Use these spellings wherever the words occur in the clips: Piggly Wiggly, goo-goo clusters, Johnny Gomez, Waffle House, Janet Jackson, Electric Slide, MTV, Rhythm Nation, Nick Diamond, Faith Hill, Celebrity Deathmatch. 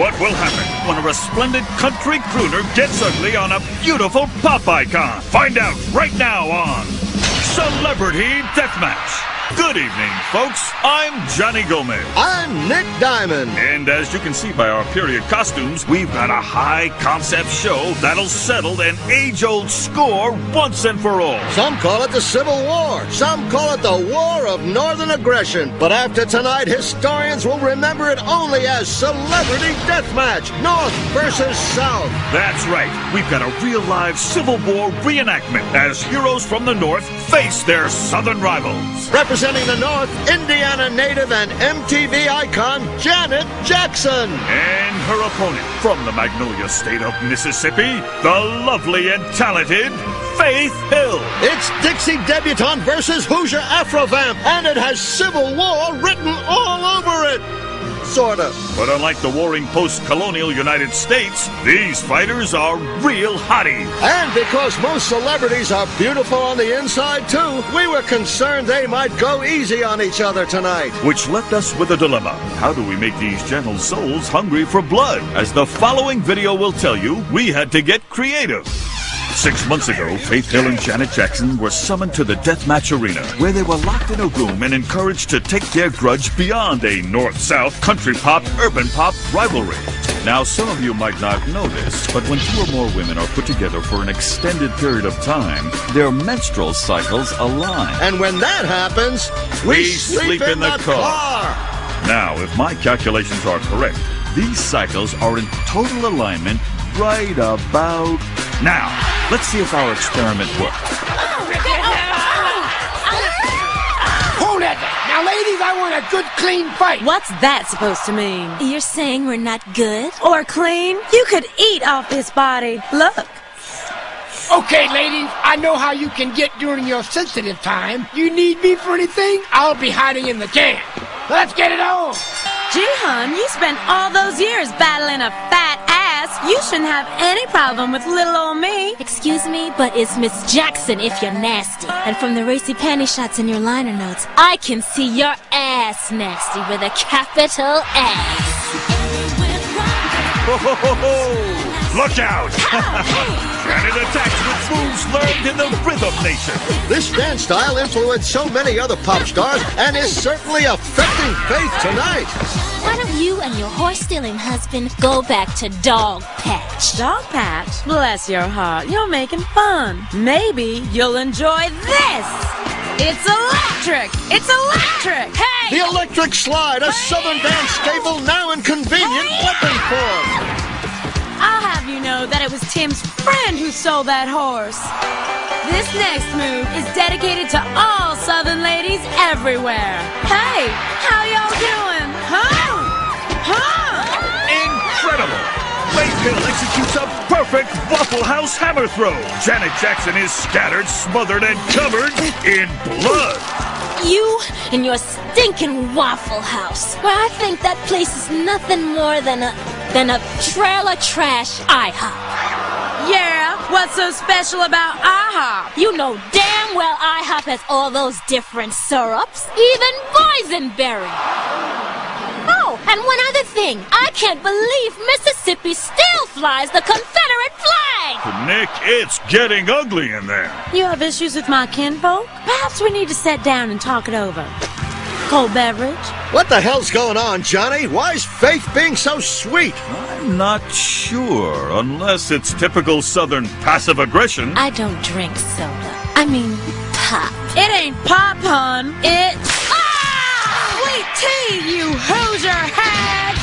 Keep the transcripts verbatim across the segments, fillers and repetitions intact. what will happen when a resplendent country crooner gets ugly on a beautiful pop icon. Find out right now on Celebrity Deathmatch. Good evening, folks. I'm Johnny Gomez. I'm Nick Diamond. And as you can see by our period costumes, we've got a high-concept show that'll settle an age-old score once and for all. Some call it the Civil War. Some call it the War of Northern Aggression. But after tonight, historians will remember it only as Celebrity Deathmatch, North versus South. That's right. We've got a real-life Civil War reenactment as heroes from the North face their Southern rivals. Represent Presenting the North, Indiana native and M T V icon, Janet Jackson. And her opponent from the Magnolia State of Mississippi, the lovely and talented Faith Hill. It's Dixie Debutante versus Hoosier Afrovamp, and it has Civil War written all over it. Sort of. But unlike the warring post-colonial United States, these fighters are real hotties. And because most celebrities are beautiful on the inside, too, we were concerned they might go easy on each other tonight. Which left us with a dilemma. How do we make these gentle souls hungry for blood? As the following video will tell you, we had to get creative. Six months ago, Faith Hill and Janet Jackson were summoned to the deathmatch arena, where they were locked in a room and encouraged to take their grudge beyond a north-south country pop, urban pop rivalry. Now, some of you might not know this, but when two or more women are put together for an extended period of time, their menstrual cycles align. And when that happens, we, we sleep, sleep in, in the, the car. car. Now, if my calculations are correct, these cycles are in total alignment right about now. Let's see if our experiment works. Hold it! Now, ladies, I want a good, clean fight. What's that supposed to mean? You're saying we're not good or clean? You could eat off this body. Look. Okay, ladies, I know how you can get during your sensitive time. You need me for anything? I'll be hiding in the can. Let's get it on. Jihan, you spent all those years battling a fat ass. You shouldn't have any problem with little old me. Excuse me, but it's Miss Jackson if you're nasty. And from the racy panty shots in your liner notes, I can see your ass nasty with a capital S. Ho, ho, ho, ho. Look out! Janet attacked with moves learned in the Rhythm Nation. This dance style influenced so many other pop stars and is certainly affecting Faith tonight. Why don't you and your horse-stealing husband go back to Dog Patch? Dog Patch? Bless your heart, you're making fun. Maybe you'll enjoy this. It's electric! It's electric! Hey! The Electric Slide, a southern dance staple now in convenient weapon form. I'll have you know that it was Tim's friend who sold that horse. This next move is dedicated to all southern ladies everywhere. Hey, how y'all doing? Huh? Incredible! Faith Hill executes a perfect Waffle House hammer throw. Janet Jackson is scattered, smothered, and covered in blood. You and your stinking Waffle House, where I think that place is nothing more than a than a trailer trash I hop. Yeah, what's so special about I hop? You know damn well I hop has all those different syrups, even boysenberry. And one other thing, I can't believe Mississippi still flies the Confederate flag! Nick, it's getting ugly in there. You have issues with my kinfolk? Perhaps we need to sit down and talk it over. Cold beverage? What the hell's going on, Johnny? Why is Faith being so sweet? I'm not sure, unless it's typical Southern passive aggression. I don't drink soda. I mean, pop. It ain't pop, hon. It's... tea, you hoser hag!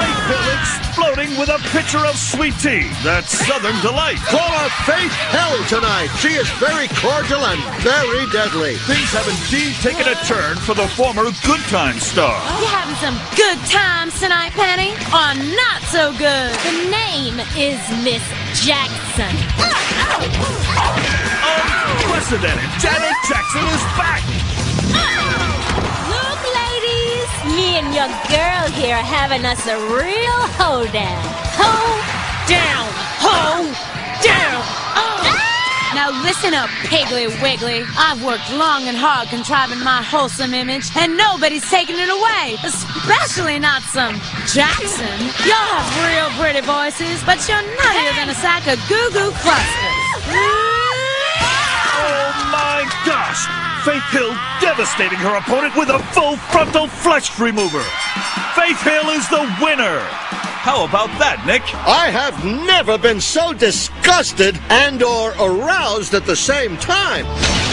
Faith Hill exploding with a pitcher of sweet tea. That's Southern delight. Call her Faith Hill tonight. She is very cordial and very deadly. Things have indeed taken a turn for the former Good Time star. You having some good times tonight, Penny? Or not so good? The name is Miss Jackson. Unprecedented. Janet Jackson is back. Me and your girl here are having us a real hoedown. Ho down, ho down. Oh. Ah! Now listen up, Piggly Wiggly. I've worked long and hard contriving my wholesome image, and nobody's taking it away, especially not some Jackson. Y'all have real pretty voices, but you're nuttier than a sack of goo-goo clusters. Oh my gosh! Faith Hill devastating her opponent with a full frontal flesh remover. Faith Hill is the winner. How about that, Nick? I have never been so disgusted and or aroused at the same time.